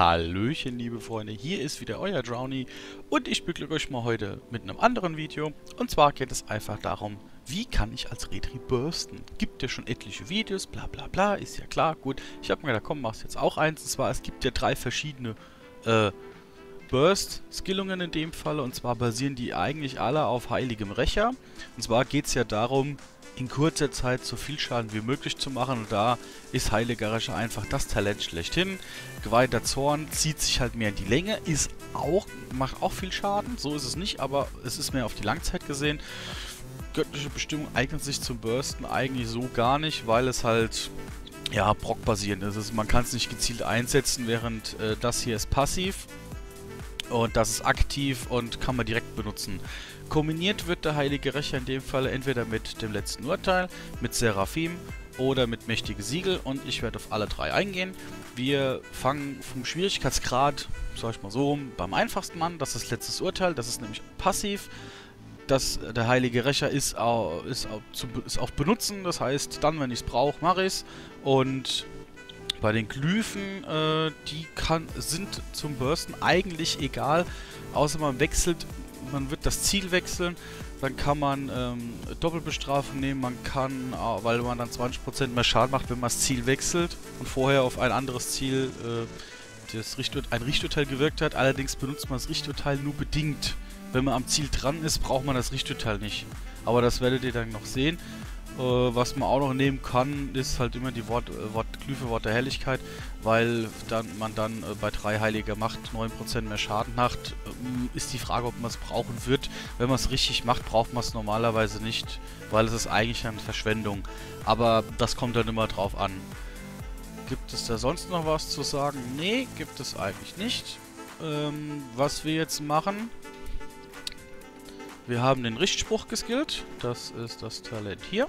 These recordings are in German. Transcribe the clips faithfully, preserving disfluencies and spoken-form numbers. Hallöchen, liebe Freunde, hier ist wieder euer Drowny und ich beglücke euch mal heute mit einem anderen Video. Und zwar geht es einfach darum, wie kann ich als Retri bursten? Gibt ja schon etliche Videos, bla bla bla, ist ja klar, gut. Ich habe mir gedacht, komm, machst jetzt auch eins. Und zwar, es gibt ja drei verschiedene äh, Burst-Skillungen in dem Fall. Und zwar basieren die eigentlich alle auf Heiligem Rächer. Und zwar geht es ja darum, in kurzer Zeit so viel Schaden wie möglich zu machen, und da ist Heiliger Rächer einfach das Talent schlechthin. Geweihter Zorn zieht sich halt mehr in die Länge, ist auch, macht auch viel Schaden, so ist es nicht, aber es ist mehr auf die Langzeit gesehen. Göttliche Bestimmung eignet sich zum Bursten eigentlich so gar nicht, weil es halt ja proc-basierend ist. Also man kann es nicht gezielt einsetzen, während äh, das hier ist passiv und das ist aktiv und kann man direkt benutzen. Kombiniert wird der Heilige Rächer in dem Fall entweder mit dem letzten Urteil, mit Seraphim oder mit Mächtige Siegel, und ich werde auf alle drei eingehen. Wir fangen vom Schwierigkeitsgrad, sag ich mal so, beim einfachsten an. Das ist Letztes Urteil, das ist nämlich passiv. Das, der Heilige Rächer ist auch, ist, auch zu, ist auch benutzen, das heißt, dann, wenn ich es brauche, mache ich es. Und bei den Glyphen, äh, die kann, sind zum Bursten eigentlich egal, außer man wechselt. Man wird das Ziel wechseln, dann kann man ähm, Doppelbestrafen nehmen, man kann, weil man dann zwanzig Prozent mehr Schaden macht, wenn man das Ziel wechselt und vorher auf ein anderes Ziel äh, das Richtur ein Richturteil gewirkt hat. Allerdings benutzt man das Richturteil nur bedingt. Wenn man am Ziel dran ist, braucht man das Richturteil nicht. Aber das werdet ihr dann noch sehen. Äh, was man auch noch nehmen kann, ist halt immer die Wort, äh, Wort, Glyphe Wort der Helligkeit, weil dann man dann äh, bei drei Heiliger Macht neun Prozent mehr Schaden macht. Äh, ist die Frage, ob man es brauchen wird. Wenn man es richtig macht, braucht man es normalerweise nicht, weil es ist eigentlich eine Verschwendung. Aber das kommt dann immer drauf an. Gibt es da sonst noch was zu sagen? Nee, gibt es eigentlich nicht. Ähm, was wir jetzt machen... Wir haben den Richtspruch geskillt, das ist das Talent hier.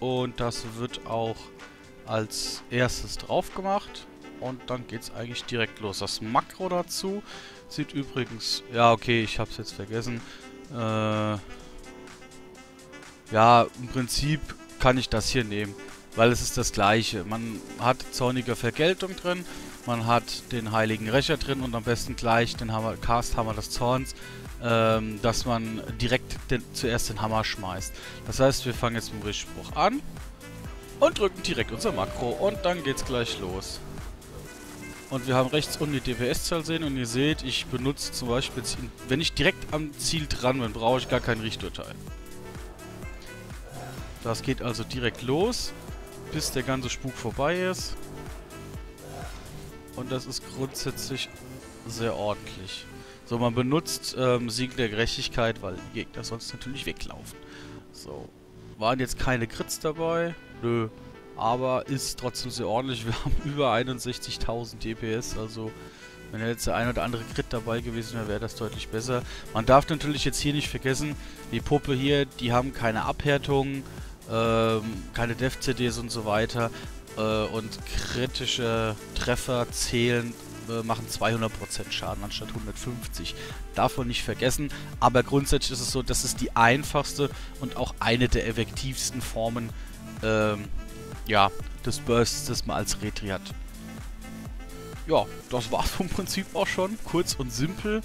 Und das wird auch als erstes drauf gemacht. Und dann geht es eigentlich direkt los. Das Makro dazu sieht übrigens... Ja, okay, ich habe es jetzt vergessen. Äh, ja, im Prinzip kann ich das hier nehmen, weil es ist das Gleiche. Man hat zornige Vergeltung drin, man hat den Heiligen Rächer drin und am besten gleich den Hammer, Cast Hammer des Zorns, dass man direkt den, zuerst den Hammer schmeißt. Das heißt, wir fangen jetzt mit dem Richtspruch an und drücken direkt unser Makro und dann geht's gleich los. Und wir haben rechts unten die D P S-Zahl sehen und ihr seht, ich benutze zum Beispiel, wenn ich direkt am Ziel dran bin, brauche ich gar kein Richturteil. Das geht also direkt los, bis der ganze Spuk vorbei ist. Und das ist grundsätzlich sehr ordentlich. So, man benutzt ähm, Siegel der Gerechtigkeit, weil die Gegner sonst natürlich weglaufen. So, waren jetzt keine Crits dabei? Nö, aber ist trotzdem sehr ordentlich. Wir haben über einundsechzigtausend D P S, also wenn jetzt der ein oder andere Crit dabei gewesen wäre, wäre das deutlich besser. Man darf natürlich jetzt hier nicht vergessen, die Puppe hier, die haben keine Abhärtung, ähm, keine Def-C Ds und so weiter. Äh, und kritische Treffer zählen... machen zweihundert Prozent Schaden anstatt hundertfünfzig. Darf man nicht vergessen, aber grundsätzlich ist es so, das ist die einfachste und auch eine der effektivsten Formen ähm, ja, des Bursts, das man als Retri hat. Ja, das war es vom Prinzip auch schon. Kurz und simpel.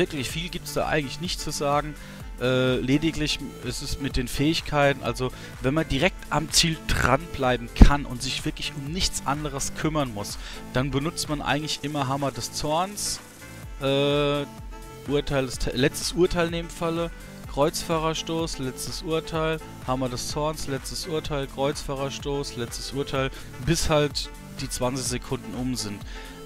Wirklich viel gibt es da eigentlich nicht zu sagen. Äh, lediglich ist es mit den Fähigkeiten, also wenn man direkt am Ziel dranbleiben kann und sich wirklich um nichts anderes kümmern muss, dann benutzt man eigentlich immer Hammer des Zorns, äh, Urteil des letztes Urteil in dem Falle, Kreuzfahrerstoß, letztes Urteil, Hammer des Zorns, letztes Urteil, Kreuzfahrerstoß, letztes Urteil, bis halt die zwanzig Sekunden um sind.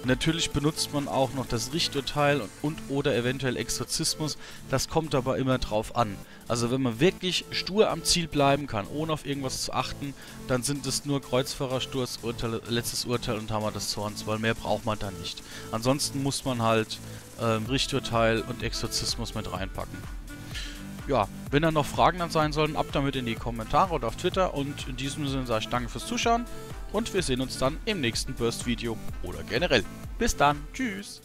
Natürlich benutzt man auch noch das Richturteil und, und oder eventuell Exorzismus, das kommt aber immer drauf an. Also wenn man wirklich stur am Ziel bleiben kann, ohne auf irgendwas zu achten, dann sind es nur Kreuzfahrerstoß, Urteil, letztes Urteil und Hammer des Zorns, weil mehr braucht man da nicht. Ansonsten muss man halt ähm, Richturteil und Exorzismus mit reinpacken. Ja, wenn da noch Fragen dann sein sollen, ab damit in die Kommentare oder auf Twitter, und in diesem Sinne sage ich danke fürs Zuschauen. Und wir sehen uns dann im nächsten Burst-Video oder generell. Bis dann, tschüss!